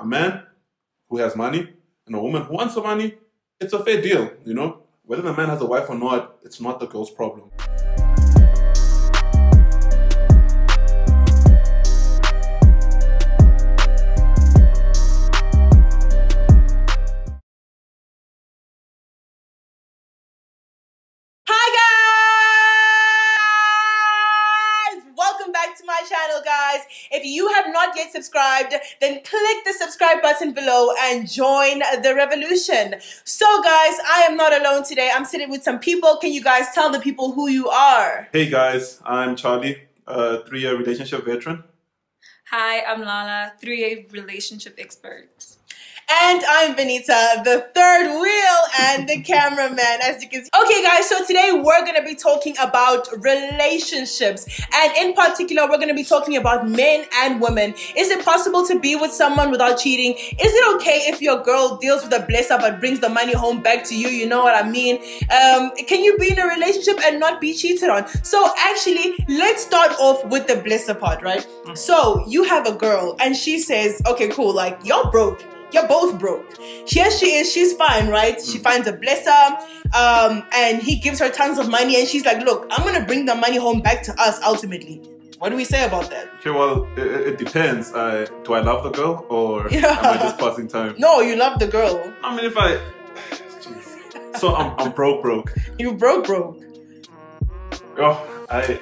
a man who has money and a woman who wants the money, it's a fair deal, you know? Whether the man has a wife or not, it's not the girl's problem. If you have not yet subscribed, then click the subscribe button below and join the revolution. So guys, I am not alone today. I'm sitting with some people. Can you guys tell the people who you are? Hey guys, I'm Charlie, a 3-year relationship veteran. Hi, I'm Lala, 3-year relationship expert. And I'm Benita, the third wheel and the cameraman, as you can see. Okay guys, so today we're gonna be talking about relationships. And in particular, we're gonna be talking about men and women. Is it possible to be with someone without cheating? Is it okay if your girl deals with a blesser but brings the money home back to you? You know what I mean? Can you be in a relationship and not be cheated on? So actually, let's start off with the blesser part, right? So you have a girl and she says, okay, cool, like you're broke. You're both broke. Here she is, she's fine, right? She finds a blesser and he gives her tons of money and she's like, look, I'm gonna bring the money home back to us ultimately. What do we say about that? Okay, well, it depends. Do I love the girl or am I just passing time? No, you love the girl. I mean, if I... Jeez. So I'm broke. You broke. Oh, I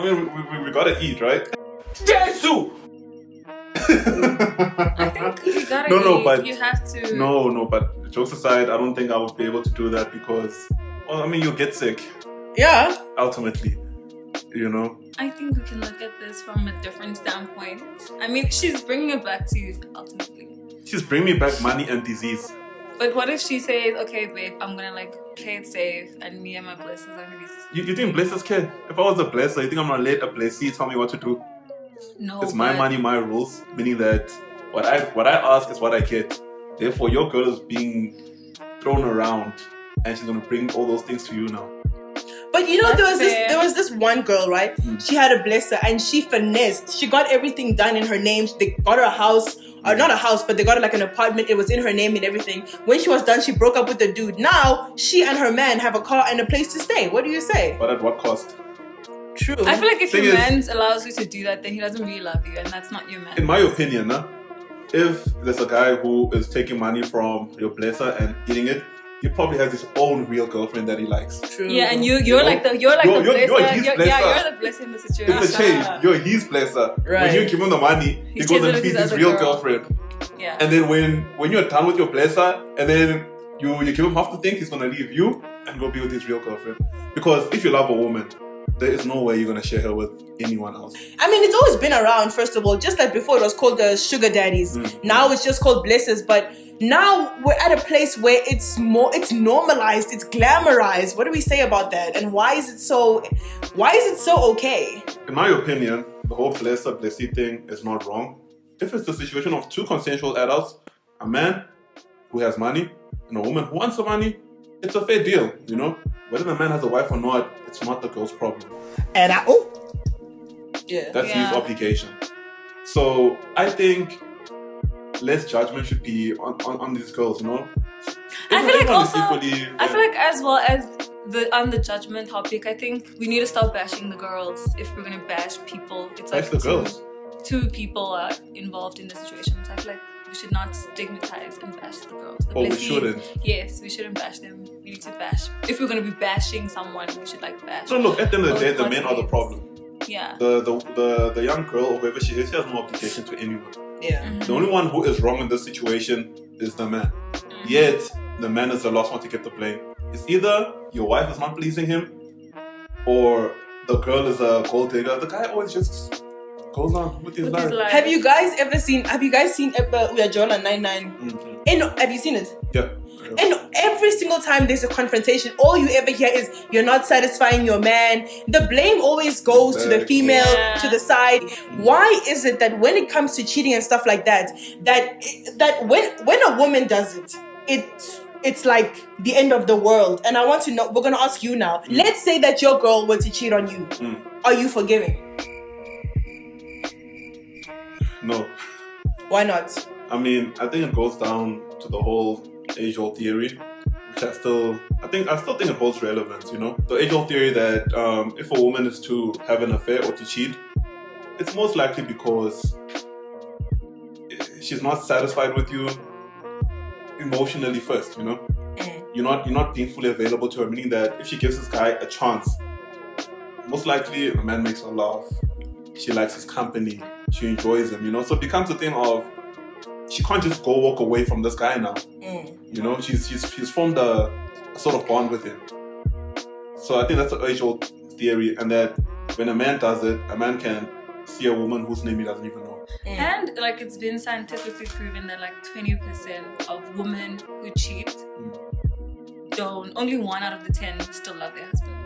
mean, we gotta eat, right? Jesus! I think you gotta you have to. No, but jokes aside, I don't think I would be able to do that because, well, I mean, you get sick. Yeah. Ultimately, you know. I think we can look at this from a different standpoint. I mean, she's bringing it back to you, ultimately. She's bringing me back money and disease. But what if she says, okay, babe, I'm gonna like play it safe and me and my blessers are gonna be safe. You think blessers care? If I was a blesser, you think I'm gonna let a blessee tell me what to do? No, it's my money, my rules, meaning that what I ask is what I get. Therefore, your girl is being thrown around, and she's gonna bring all those things to you now. But you know, there was this one girl, right? She had a blesser, and she finessed. She got everything done in her name. They got her a house, or not a house, but they got her like an apartment. It was in her name and everything. When she was done, she broke up with the dude. Now she and her man have a car and a place to stay. What do you say? But at what cost? True. I feel like if your man allows you to do that, then he doesn't really love you, and that's not your man. In my opinion, if there's a guy who is taking money from your blesser and eating it, he probably has his own real girlfriend that he likes. True. Yeah, and you're the blesser. Yeah, you're the blesser in the situation. It's a change. You're his blesser. Right. When you give him the money, he goes and feeds his real girlfriend. Yeah. And then when you're done with your blesser, and then you give him half the thing, he's gonna leave you and go be with his real girlfriend. Because if you love a woman, there is no way you're going to share her with anyone else. I mean, it's always been around, first of all. Just like before, it was called the sugar daddies. Now it's just called blessers. But now we're at a place where it's normalized, it's glamorized. What do we say about that? And why is it so okay? In my opinion, the whole blesser, blessee thing is not wrong. If it's the situation of two consensual adults, a man who has money and a woman who wants the money, it's a fair deal, you know? Whether the man has a wife or not, it's not the girl's problem. And that's his obligation. So I think less judgment should be on these girls, you know? I feel like as well as on the judgment topic, I think we need to stop bashing the girls if we're gonna bash people. It's like two people are involved in the situation. So I feel like we should not stigmatize and bash the girls. Oh, we shouldn't. Yes, we shouldn't bash them. We need to bash. If we're going to be bashing someone, we should like bash. So look, at the end of the day, the men are the problem. Yeah. The young girl or whoever she is, she has no obligation to anyone. Yeah. The only one who is wrong in this situation is the man. Yet, the man is the last one to get the blame. It's either your wife is not pleasing him, or the girl is a gold digger. The guy always just goes on with his life. Have you guys seen We Are Johnnah 99? Have you seen it? Yeah. And every single time there's a confrontation, all you ever hear is, you're not satisfying your man. The blame always goes to the female, to the side. Why is it that when it comes to cheating and stuff like that, when a woman does it, it's like the end of the world? And I want to know, we're going to ask you now. Let's say that your girl were to cheat on you. Are you forgiving? No. Why not? I mean, I think it goes down to the whole age-old theory, which I still think it holds relevance, you know? The age-old theory that if a woman is to have an affair or to cheat, it's most likely because she's not satisfied with you emotionally first, you know? You're not being fully available to her, meaning that if she gives this guy a chance, most likely a man makes her laugh, she likes his company, she enjoys him, you know? So it becomes a thing of, she can't just go walk away from this guy now. You know, she's formed a sort of bond with him. So I think that's the age-old theory, and that when a man does it, a man can see a woman whose name he doesn't even know. And like, it's been scientifically proven that like 20% of women who cheat don't, only 1 out of 10 still love their husband.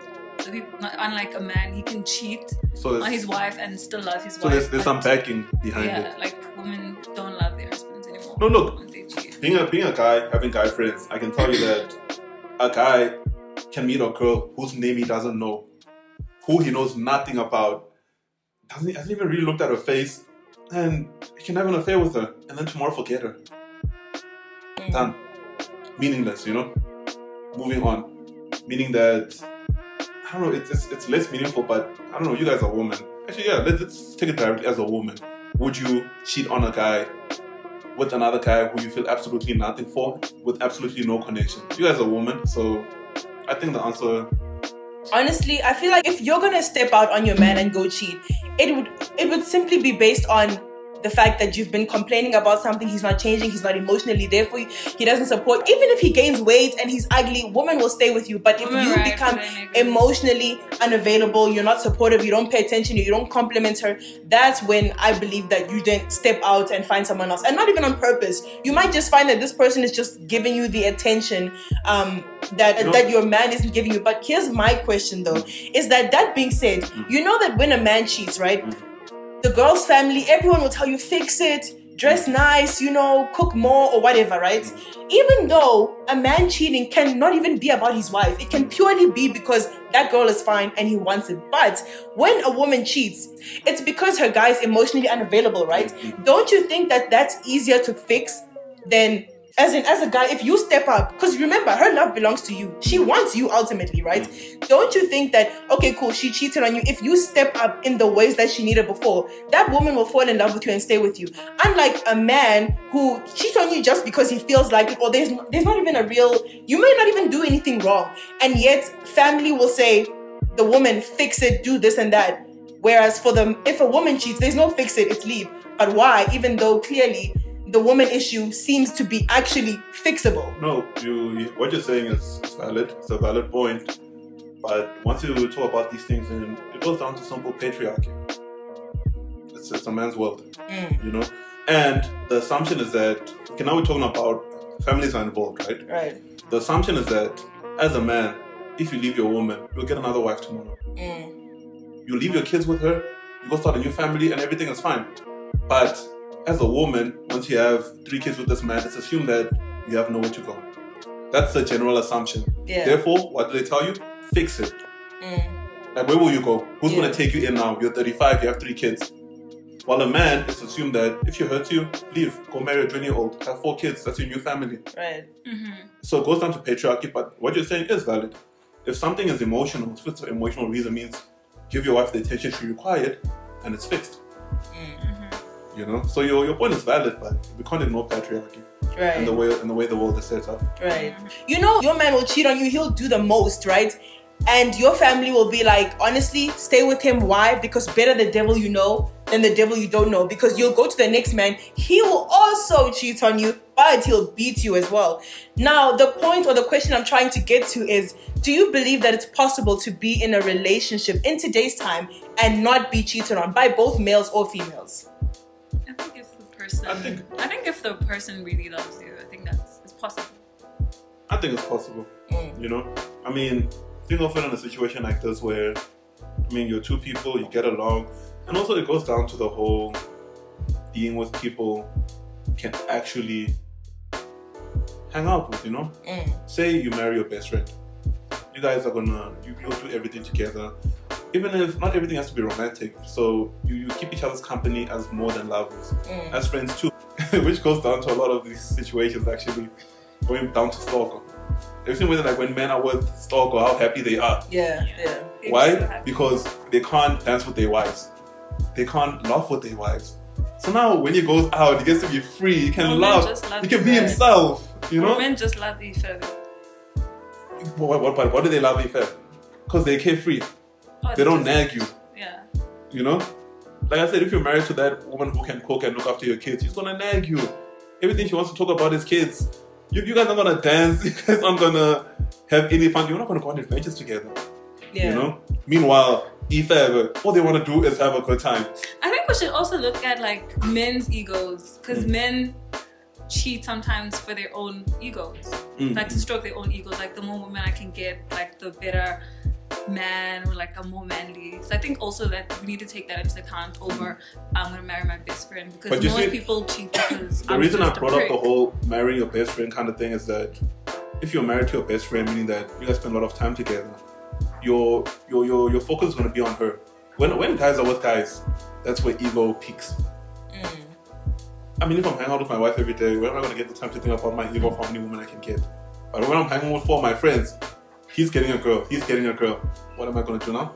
So he, unlike a man, he can cheat on his wife and still love his wife. So there's some backing behind it. Yeah, like women don't love their husbands anymore. No, look, being a guy, having guy friends, I can tell you that a guy can meet a girl whose name he doesn't know, who he knows nothing about, hasn't even really looked at her face, and he can have an affair with her, and then tomorrow forget her. Done. Meaningless, you know? Moving on. Meaning that, I don't know, it's less meaningful, but I don't know, you guys are women. Actually, yeah, let's take it directly as a woman. Would you cheat on a guy with another guy who you feel absolutely nothing for, with absolutely no connection? You guys are women, so I think the answer... Honestly, I feel like if you're going to step out on your man and go cheat, it would simply be based on the fact that you've been complaining about something, he's not changing, he's not emotionally there for you, he doesn't support. Even if he gains weight and he's ugly, women will stay with you. But if you become emotionally unavailable, you're not supportive, you don't pay attention, you don't compliment her, that's when I believe that you then step out and find someone else. And not even on purpose. You might just find that this person is just giving you the attention that your man isn't giving you. But here's my question though, is that being said, you know that when a man cheats, right? The girl's family, everyone will tell you, fix it, dress nice, you know, cook more or whatever, right? Even though a man cheating cannot even be about his wife. It can purely be because that girl is fine and he wants it. But when a woman cheats, it's because her guy is emotionally unavailable, right? Don't you think that that's easier to fix than... As a guy, if you step up, because remember, her love belongs to you. She wants you ultimately, right? Don't you think that, okay, cool, she cheated on you. If you step up in the ways that she needed before, that woman will fall in love with you and stay with you. Unlike a man who cheats on you just because he feels like it, or there's not even a real, you may not even do anything wrong. And yet, family will say, the woman, fix it, do this and that. Whereas for them, if a woman cheats, there's no fix it, it's leave. But why? Even though clearly, the woman issue seems to be actually fixable. No, what you're saying is valid. It's a valid point. But once you talk about these things, then it goes down to simple patriarchy. It's a man's world, you know? And the assumption is that, okay, now we're talking about families are involved, right? Right. The assumption is that as a man, if you leave your woman, you'll get another wife tomorrow. You leave your kids with her, you go start a new family, and everything is fine. But as a woman, once you have 3 kids with this man, it's assumed that you have nowhere to go. That's the general assumption. Yeah. Therefore, what do they tell you? Fix it. Like, where will you go? Who's going to take you in now? You're 35, you have 3 kids. While a man, it's assumed that if she hurts you, leave. Go marry a 20-year-old. Have 4 kids. That's your new family. Right. So it goes down to patriarchy, but what you're saying is valid. If something is emotional, it's fixed for emotional reason, means give your wife the attention she required, and it's fixed. You know, so your point is valid, but we can't ignore patriarchy and the way the world is set up. Right. You know, your man will cheat on you. He'll do the most, right? And your family will be like, honestly, stay with him. Why? Because better the devil you know than the devil you don't know. Because you'll go to the next man. He will also cheat on you, but he'll beat you as well. Now, the point or the question I'm trying to get to is, do you believe that it's possible to be in a relationship in today's time and not be cheated on by both males or females? I think if the person really loves you, I think it's possible. I think it's possible. You know, I mean, think of it in a situation like this where, I mean, you're 2 people, you get along, and also it goes down to the whole being with people you can actually hang out with. You know, say you marry your best friend, you guys are you'll do everything together. Even if not everything has to be romantic, so you keep each other's company as more than lovers, as friends too. which goes down to a lot of these situations actually going down to stalker. Everything with it, like when men are with stalker, how happy they are. Yeah. Why? So because they can't dance with their wives. They can't laugh with their wives. So now when he goes out, he gets to be free. He can laugh. He can be himself. You know? Women just love each other. But what do they love each other? Because they're carefree. Oh, they don't nag you. Yeah. You know? Like I said, if you're married to that woman who can cook and look after your kids, she's gonna nag you. Everything she wants to talk about is kids. You guys aren't gonna dance. You guys aren't gonna have any fun. You're not gonna go on adventures together. Yeah. You know? Meanwhile, all they want to do is have a good time. I think we should also look at like men's egos, because men cheat sometimes for their own egos, like to stroke their own egos. Like the more women I can get, like the better man, or like I'm more manly. So I think also that we need to take that into account over I'm gonna marry my best friend, because most people cheat because the reason I brought up the whole marrying your best friend kind of thing is that if you're married to your best friend, meaning that you guys spend a lot of time together, your focus is going to be on her. When guys are with guys, that's where ego peaks. I mean, if I'm hanging out with my wife every day, where am I going to get the time to think about my ego, how many women I can get? But when I'm hanging with four of my friends, he's getting a girl, what am I going to do now?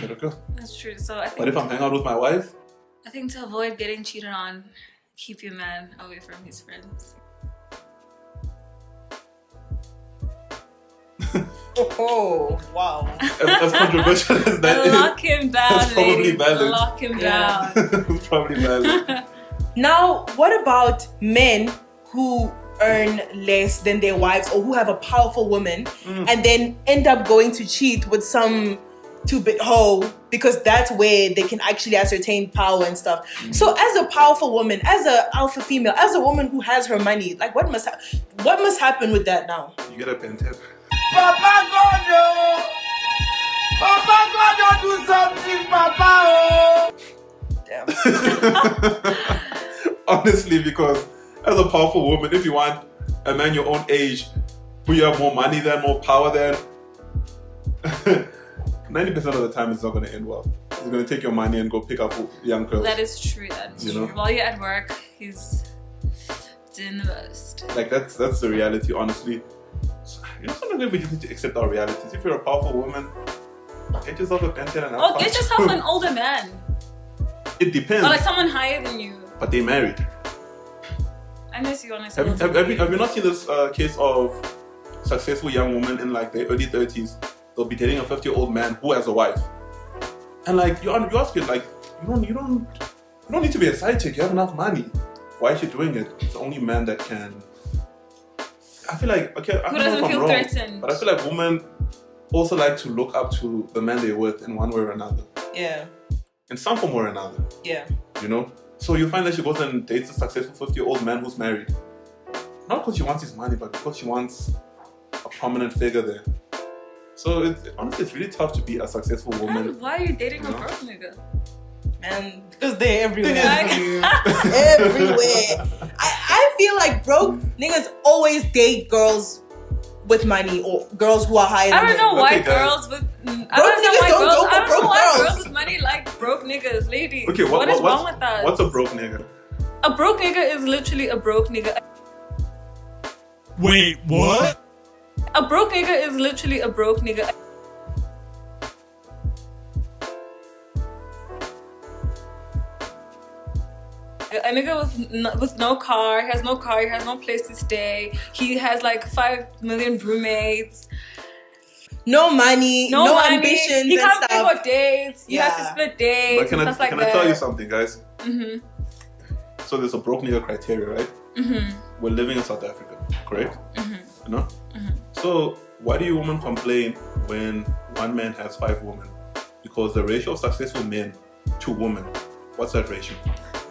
Get a girl. That's true. So I think, but if I'm hanging out with my wife, I think to avoid getting cheated on, keep your man away from his friends. Oh, wow. As controversial as that is. Lock him down, that's probably valid. Lock him down. It's probably valid. Now, what about men who earn less than their wives, or who have a powerful woman and then end up going to cheat with some two-bit hoe, because that's where they can actually ascertain power and stuff. So as a powerful woman, as an alpha female, as a woman who has her money, like what must happen with that now? You get a pen tip. Papa God, do something, Papa. Damn. Honestly, because as a powerful woman, if you want a man your own age, who you have more money than, more power than, 90% of the time it's not going to end well. He's going to take your money and go pick up young girls. That is true. That is true. While you're at work, he's doing the most. Like that's the reality, honestly. You know, sometimes we just need to accept our realities. If you're a powerful woman, get yourself a pension and alpha. Oh, get yourself an older man. It depends. Or like someone higher than you. But they're married. Unless you honestly. Have you not seen this case of successful young women in like their early 30s? They'll be dating a 50-year-old man who has a wife. And like you ask him, like, you don't need to be a side chick, you have enough money. Why is she doing it? It's the only man that can. I feel like, okay, I don't know if I'm wrong, threatened? But I feel like women also like to look up to the man they're with in one way or another. Yeah. In some form or another. Yeah. You know? So you find that she goes and dates a successful 50-year-old man who's married. Not because she wants his money, but because she wants a prominent figure there. So honestly, it's really tough to be a successful woman. And why are you dating a broke nigga? And because they're everywhere. Everywhere. I feel like broke niggas always date girls with money, or girls who are higher than them. I don't know why girls with money like broke niggas, ladies. Okay, what is wrong with us? What's a broke nigga? A broke nigga is literally a broke nigga. Wait, what? A broke nigga is literally a broke nigga. A nigga with no car, he has no place to stay. He has like 5 million roommates. No money, no ambitions. He can't pay for dates. Yeah. You have to split dates. But can I tell you something, guys? So there's a broke nigga criteria, right? We're living in South Africa, correct? You know? So why do you women complain when one man has 5 women? Because the ratio of successful men to women, what's that ratio?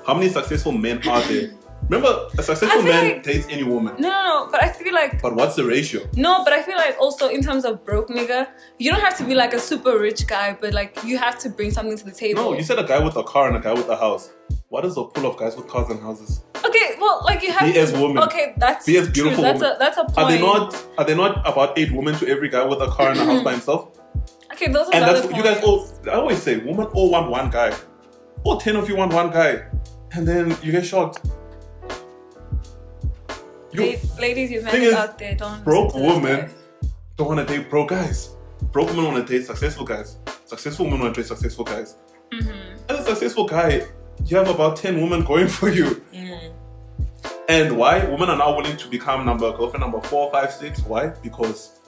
How many successful men are there? Remember, a successful man dates any woman. No, but I feel like... But what's the ratio? No, but I feel like also in terms of broke nigga, you don't have to be like a super rich guy, but like you have to bring something to the table. No, you said a guy with a car and a guy with a house. What is a pool of guys with cars and houses? Okay, well, like you have to... Be as women. Okay, that's true. Be as beautiful women. That's a point. Are they not about 8 women to every guy with a car and a house by himself? Okay, those are and that's what you guys all... I always say, women all want one guy. All 10 of you want one guy. And then you get shocked. Ladies, you men out there, don't broke women don't want to date broke guys. Broke women want to date successful guys. Successful women want to date successful guys. Mm-hmm. As a successful guy, you have about 10 women going for you. Mm. And why? Women are now willing to become girlfriend number 4, 5, 6. Why? Because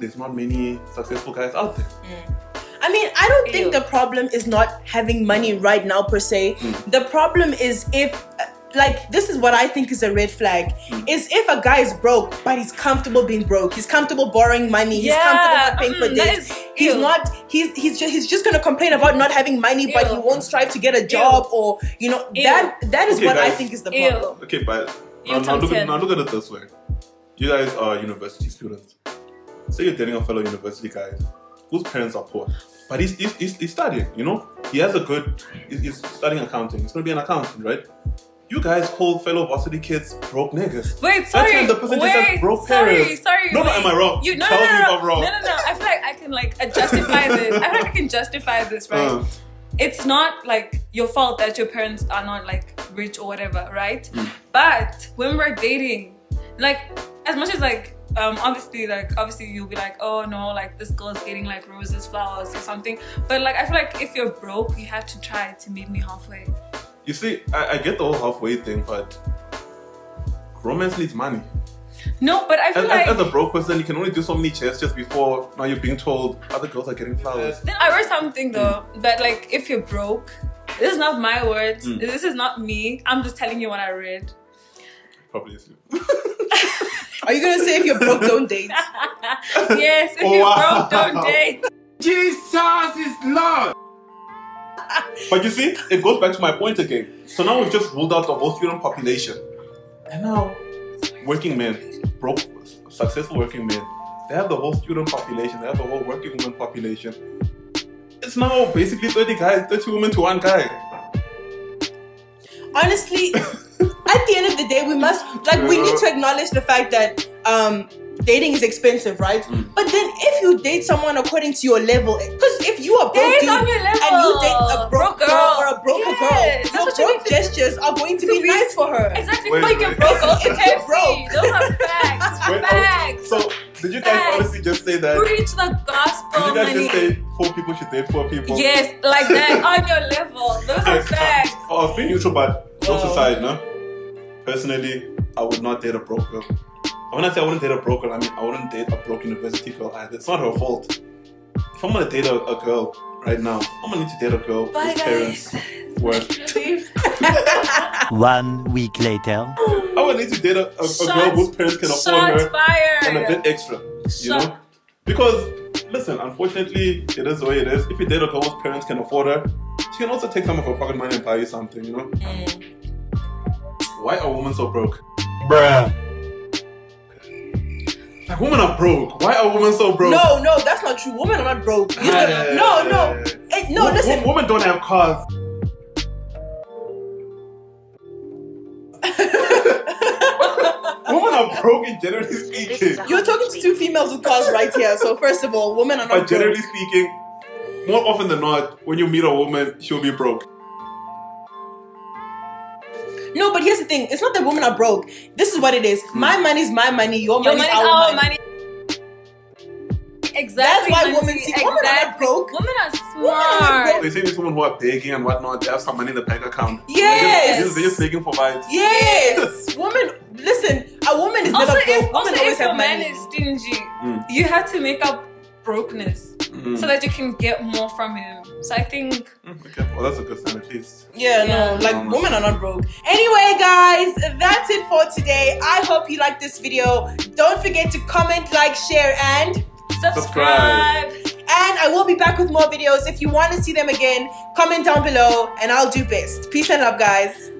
there's not many successful guys out there. Mm. I mean, I don't think the problem is not having money right now per se. Mm. The problem is if... Like, this is what I think is a red flag. Mm. Is if a guy is broke, but he's comfortable being broke. He's comfortable borrowing money. He's comfortable paying for dates. He's not, he's just going to complain about not having money, but he won't strive to get a job or, you know, that is what guys, I think is the problem. Okay, but now look at it this way. You guys are university students. Say you're dating a fellow university guy whose parents are poor. But he's studying, you know? He has a good, he's studying accounting. He's going to be an accountant, right? You guys call fellow varsity kids broke niggas. Wait, sorry. The person just has broke parents. Sorry. No, am I wrong? Tell me if I'm wrong. No. I feel like I can justify this. I feel like I can justify this, right? It's not like your fault that your parents are not rich or whatever, right? Mm. But when we're dating, as much as obviously you'll be like, oh no, this girl's getting roses, flowers or something. But I feel like if you're broke, you have to try to meet me halfway. You see, I get the whole halfway thing, but romance needs money. No, but I feel as a broke person, you can only do so many chairs just before now you're being told other girls are getting flowers. Then I read something though, that if you're broke, this is not my words, this is not me, I'm just telling you what I read. Probably is. Are you going to say if you're broke, don't date? Yes, if you're broke, don't date. Jesus is Lord! But you see, it goes back to my point again. So now we've just ruled out the whole student population. And now, working men, broke, successful working men, they have the whole student population, they have the whole working women population. It's now basically 30 guys, 30 women to 1 guy. Honestly, at the end of the day, we must, we need to acknowledge the fact that, dating is expensive, right? Mm. But then if you date someone according to your level, because if you are broke dude on your level, and you date a broke girl or a broker girl, your broke gestures are going to be nice for her. Exactly, like you're broke. It's broke. Those are facts. Facts. So did you guys honestly just say that? Preach the gospel. Did you guys just say poor people should date poor people? Yes, like that on your level. Those are facts. I was being neutral, but jokes aside, no. Personally, I would not date a broke girl. When I say I wouldn't date a broke girl, I mean I wouldn't date a broke university girl either. It's not her fault. If I'm gonna date a girl right now, I'm gonna need to date a girl whose parents work. 1 week later, I would need to date a girl whose parents can afford her and a bit extra, you know? Because listen, unfortunately, it is the way it is. If you date a girl whose parents can afford her, she can also take some of her pocket money and buy you something, you know? Why are women so broke, bruh? Women are broke. Why are women so broke? No, that's not true. Women are not broke. Listen. Women don't have cars. Women are broke in generally speaking. You're talking to 2 females with cars right here. So first of all, women are not broke. But generally speaking, more often than not, when you meet a woman, she'll be broke. No, but here's the thing. It's not that women are broke. This is what it is. My money is my money. Your money is our money. Exactly. That's why women see. Exactly. Women are not broke. Women are smart. They say these women who are begging and whatnot, they have some money in the bank account. Yes. They're just begging for vibes. Yes. Women, listen, a woman is also never broke. Women always have money. Also, if your man is stingy, you have to make up brokenness so that you can get more from him. So I think okay, well that's a good sign at least. Women are not broke. Anyway guys, that's it for today. I hope you liked this video. Don't forget to comment, like, share and subscribe. And I will be back with more videos. If you want to see them again, comment down below and I'll do best. Peace and love guys.